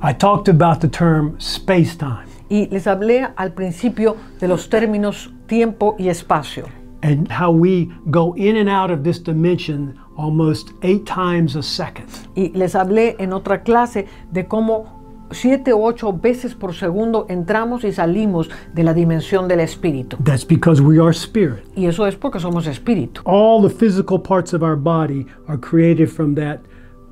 I talked about the term space-time. Y les hablé al principio de los términos tiempo y espacio. And how we go in and out of this dimension almost 8 times a second. Y les hablé en otra clase de cómo 7 u 8 veces por segundo entramos y salimos de la dimensión del espíritu. That's because we are spirit. Y eso es porque somos espíritu. All the physical parts of our body are created from that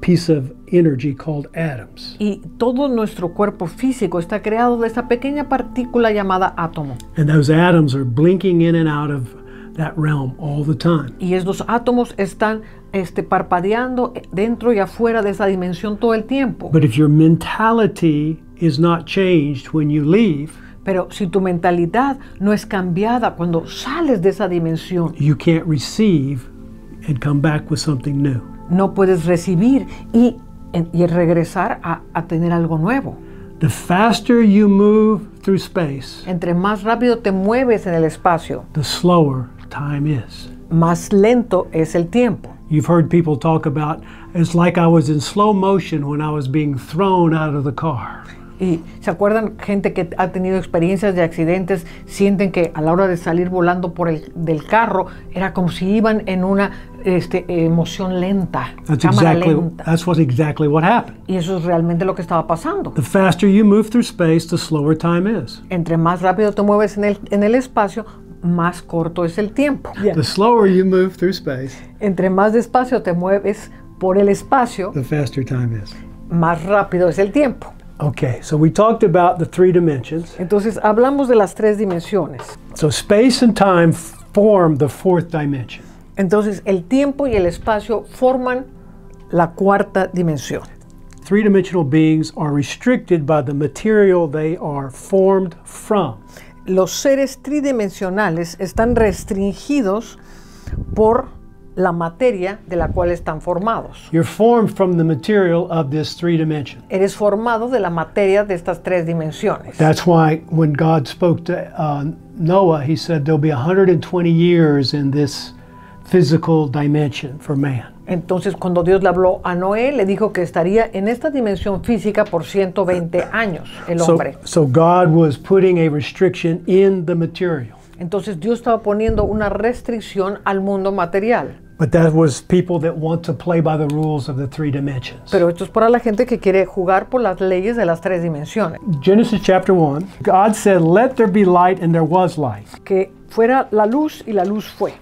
piece of energy called atoms. Y todo nuestro cuerpo físico está creado de esta pequeña partícula llamada átomo. And those atoms are blinking in and out of that realm all the time. Y estos átomos están parpadeando dentro y afuera de esa dimensión todo el tiempo. But if your mentality is not changed when you leave, pero si tu mentalidad no es cambiada cuando sales de esa dimensión, you can't receive and come back with something new. No puedes recibir y regresar a tener algo nuevo. The faster you move through space, entre más rápido te mueves en el espacio, the slower time is. Más lento es el tiempo. You've heard people talk about it's like I was in slow motion when I was being thrown out of the car. Y se acuerdan, gente que ha tenido experiencias de accidentes sienten que a la hora de salir volando del carro era como si iban en una emoción lenta, cámara lenta. That's exactly what happened. Y eso es realmente lo que estaba pasando. The faster you move through space, the slower time is. Entre más rápido te mueves en el espacio, más corto es el tiempo. Yeah. The slower you move through space, entre más despacio te mueves por el espacio, the faster time is. Más rápido es el tiempo. Okay, so we talked about the 3 dimensions. Entonces hablamos de las 3 dimensiones. So space and time form the 4th dimension. Entonces el tiempo y el espacio forman la 4ª dimensión. 3-dimensional beings are restricted by the material they are formed from. Los seres tridimensionales están restringidos por la materia de la cual están formados. You're formed from the material of this 3 dimension. Eres formado de la materia de estas 3 dimensiones. That's why when God spoke to Noah, he said there'll be 120 years in this physical dimension for man. Entonces, cuando Dios le habló a Noé, le dijo que estaría en esta dimensión física por 120 años el hombre. So God was putting a restriction in the material. Entonces Dios estaba poniendo una restricción al mundo material. But that was people that want to play by the rules of the 3 dimensions. Pero esto es para la gente que quiere jugar por las leyes de las 3 dimensiones. Genesis chapter 1, God said, "Let there be light," and there was light. Que fuera la luz y la luz fue.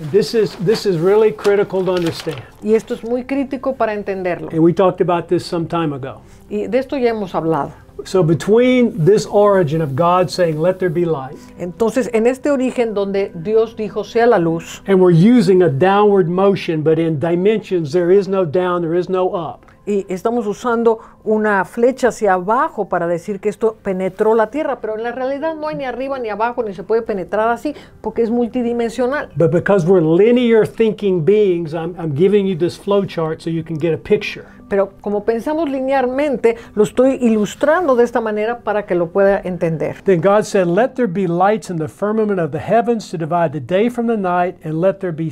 And this is really critical to understand. Y esto es muy crítico para entenderlo. And we talked about this some time ago. Y de esto ya hemos hablado. So between this origin of God saying, "Let there be light," entonces en este origen donde Dios dijo sea la luz, and we're using a downward motion, but in dimensions there is no down, there is no up. Y estamos usando una flecha hacia abajo para decir que esto penetró la tierra, pero en la realidad no hay ni arriba ni abajo, ni se puede penetrar así porque es multidimensional. But because we're linear thinking beings, I'm giving you this flow chart so you can get a picture. Pero como pensamos linealmente, lo estoy ilustrando de esta manera para que lo pueda entender. Then God said, "Let there be lights in the firmament of the heavens to divide the day from the night, and let there be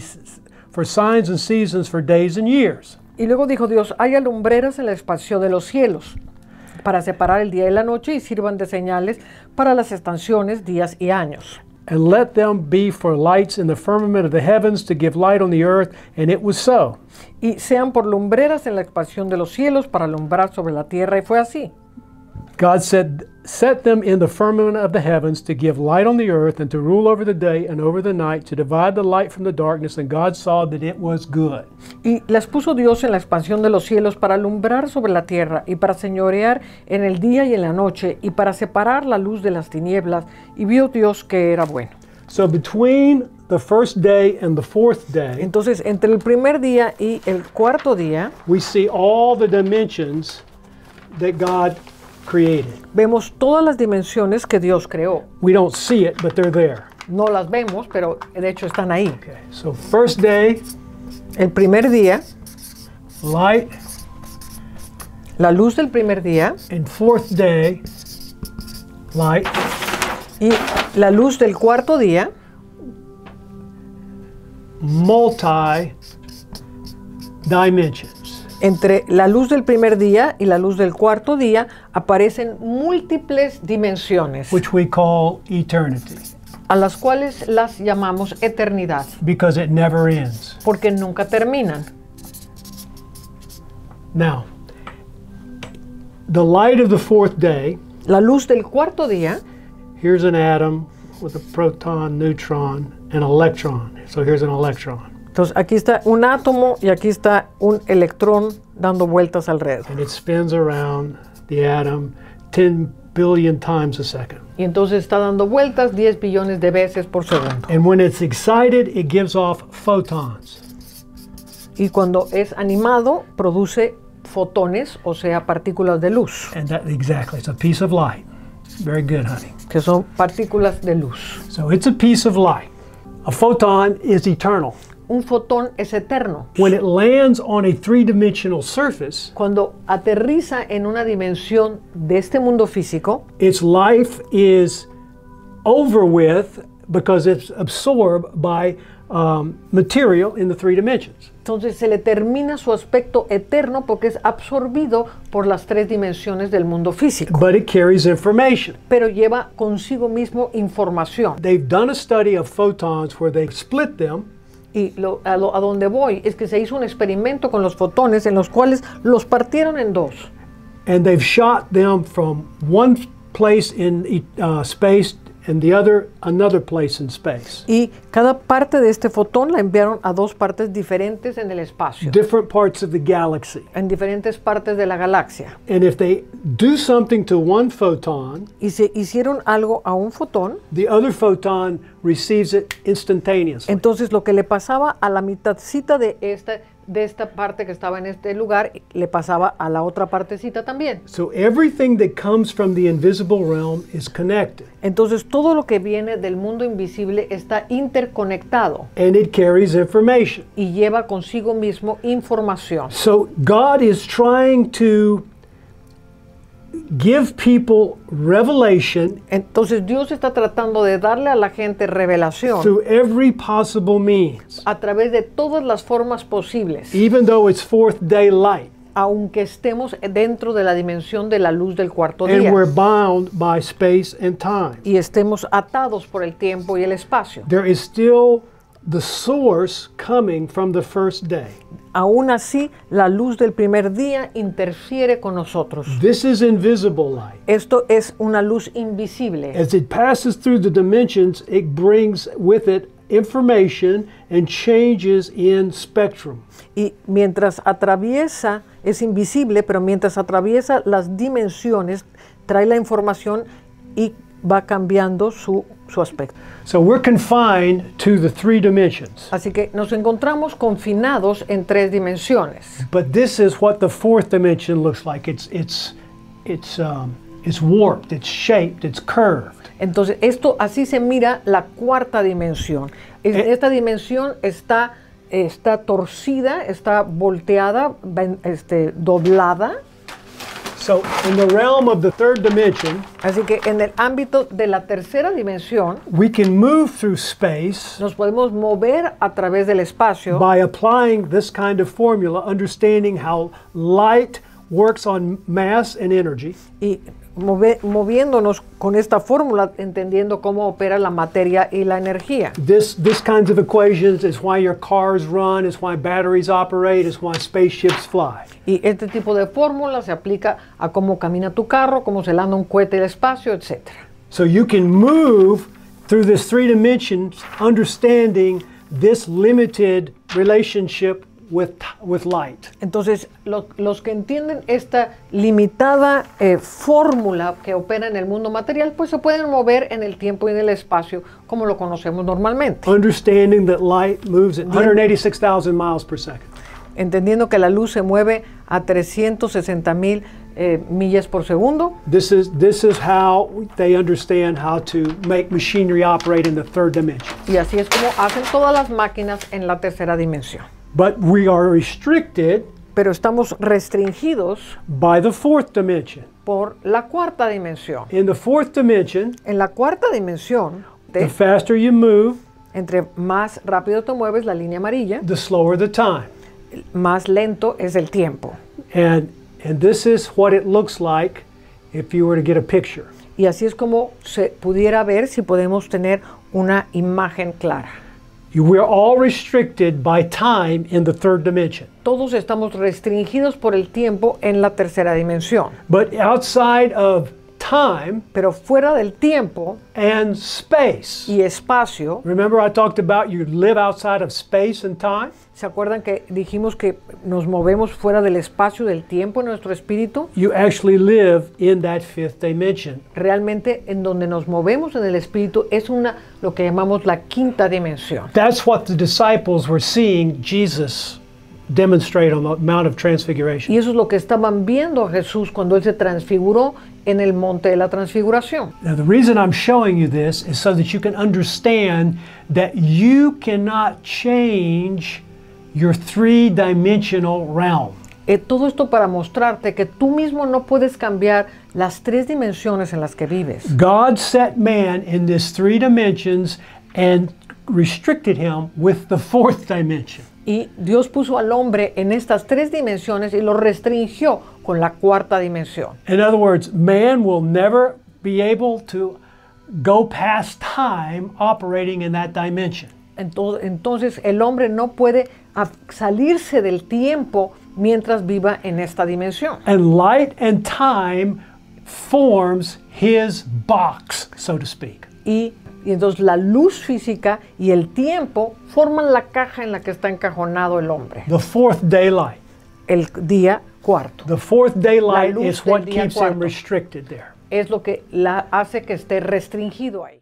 for signs and seasons, for days and years." Y luego dijo Dios, haya lumbreras en el espacio de los cielos para separar el día y la noche y sirvan de señales para las estaciones, días y años. And let them be for lights in the firmament of the heavens to give light on the earth, and it was so. Y sean por lumbreras en la expansión de los cielos para alumbrar sobre la tierra, y fue así. God said, "Set them in the firmament of the heavens to give light on the earth and to rule over the day and over the night, to divide the light from the darkness, and God saw that it was good." Y las puso Dios en la expansión de los cielos para alumbrar sobre la tierra y para señorear en el día y en la noche y para separar la luz de las tinieblas, y vio Dios que era bueno. So between the first day and the 4th day, entonces entre el primer día y el 4º día, we see all the dimensions that God created. Vemos todas las dimensiones que Dios creó. We don't see it, but they're there. No las vemos, pero de hecho están ahí. Okay. So first day, el primer día, light, la luz del primer día, and 4th day, light, y la luz del 4º día, multi dimensions. Entre la luz del primer día y la luz del cuarto día aparecen múltiples dimensiones, which we call eternity, a las cuales las llamamos eternidad, because it never ends, porque nunca terminan. Now, the light of the fourth day, la luz del cuarto día, here's an atom with a proton, neutron, and electron. So here's an electron. Entonces aquí está un átomo y aquí está un electrón dando vueltas alrededor. And it spins around the atom 10 billion times a second. Y entonces está dando vueltas 10 billones de veces por segundo. And when it's excited, it gives off photons. Y cuando es animado, produce fotones, o sea, partículas de luz. And that, exactly, it's a piece of light. Very good, honey. Que son partículas de luz. So it's a piece of light. A photon is eternal. Un fotón es eterno. When it lands on a three-dimensional surface, cuando aterriza en una dimensión de este mundo físico, its life is over with because it's absorbed by material in the three dimensions. Entonces se le termina su aspecto eterno porque es absorbido por las tres dimensiones del mundo físico. But it carries information. Pero lleva consigo mismo información. They've done a study of photons where they split them. Y a donde voy es que se hizo un experimento con los fotones en los cuales los partieron en dos. And they've shot them from one place in space and the other another place in space. Y cada parte de este fotón la enviaron a dos partes diferentes en el espacio. Different parts of the galaxy. En diferentes partes de la galaxia. And if they do something to one photon, y si hicieron algo a un fotón, the other photon receives it instantaneously. Entonces lo que le pasaba a la mitadcita de esta parte que estaba en este lugar le pasaba a la otra partecita también. So everything that comes from the invisible realm is connected. Entonces todo lo que viene del mundo invisible está interconectado. And it carries information. Y lleva consigo mismo información. So God is trying to give people revelation. Entonces Dios está tratando de darle a la gente revelación through every possible means, a través de todas las formas posibles, even though it's fourth day light, aunque estemos dentro de la dimensión de la luz del cuarto día, and we're bound by space and time, y estemos atados por el tiempo y el espacio. There is still the source coming from the first day. Aún así, la luz del primer día interfiere con nosotros. This is invisible light. Esto es una luz invisible. As it passes through the dimensions, it brings with it information and changes in spectrum. Y mientras atraviesa, es invisible, pero mientras atraviesa las dimensiones, trae la información y va cambiando su aspecto. So we're confined to the three dimensions. Así que nos encontramos confinados en tres dimensiones. But this is what the fourth dimension looks like. It's warped, it's shaped, it's curved. Entonces esto así se mira la cuarta dimensión. Esta dimensión está torcida, está volteada, doblada. So in the realm of the third dimension, así que en el ámbito de la tercera dimensión, we can move through space, nos podemos mover a través del espacio, by applying this kind of formula, understanding how light works on mass and energy, y moviéndonos con esta fórmula, entendiendo cómo opera la materia y la energía. This kinds of equations is why your cars run, is why batteries operate, is why spaceships fly. Y este tipo de fórmula se aplica a cómo camina tu carro, cómo se lanza un cohete al espacio, etcétera. So you can move through this three dimensions, understanding this limited relationship with light. Entonces, los que entienden esta limitada fórmula que opera en el mundo material, pues se pueden mover en el tiempo y en el espacio como lo conocemos normalmente. Understanding that light moves at 186,000 miles per second. Entendiendo que la luz se mueve a 360,000 millas por segundo. This is how they understand how to make machinery operate in the third dimension. Y así es como hacen todas las máquinas en la tercera dimensión. But we are restricted, pero estamos restringidos, by the fourth dimension. Por la cuarta dimensión. In the fourth dimension, en la cuarta dimensión, the faster you move, entre más rápido te mueves, la línea amarilla, the slower the time. más lento es el tiempo. And this is what it looks like if you were to get a picture. Y así es como se pudiera ver si podemos tener una imagen clara. We're all restricted by time in the third dimension. Todos estamos restringidos por el tiempo en la tercera dimensión. But outside of time, pero fuera del tiempo and space, y espacio. Remember I talked about you live outside of space and time? ¿Se acuerdan que dijimos que nos movemos fuera del espacio del tiempo en nuestro espíritu? You actually live in that fifth dimension. Realmente en donde nos movemos en el espíritu es lo que llamamos la quinta dimensión. That's what the disciples were seeing Jesus demonstrate on the Mount of Transfiguration. Y eso es lo que estaban viendo a Jesús cuando él se transfiguró en el monte de la transfiguración. Now the reason I'm showing you this is so that you can understand that you cannot change your three-dimensional realm. Todo esto para mostrarte que tú mismo no puedes cambiar las tres dimensiones en las que vives. God set man in these three dimensions and restricted him with the fourth dimension. Y Dios puso al hombre en estas tres dimensiones y lo restringió con la cuarta dimensión. In other words, man will never be able to go past time operating in that dimension. Entonces el hombre no puede salirse del tiempo mientras viva en esta dimensión. And light and time forms his box, so to speak. Y entonces la luz física y el tiempo forman la caja en la que está encajonado el hombre. The fourth daylight. El día cuarto. The fourth daylight is what keeps him restricted there. Es lo que hace que esté restringido ahí.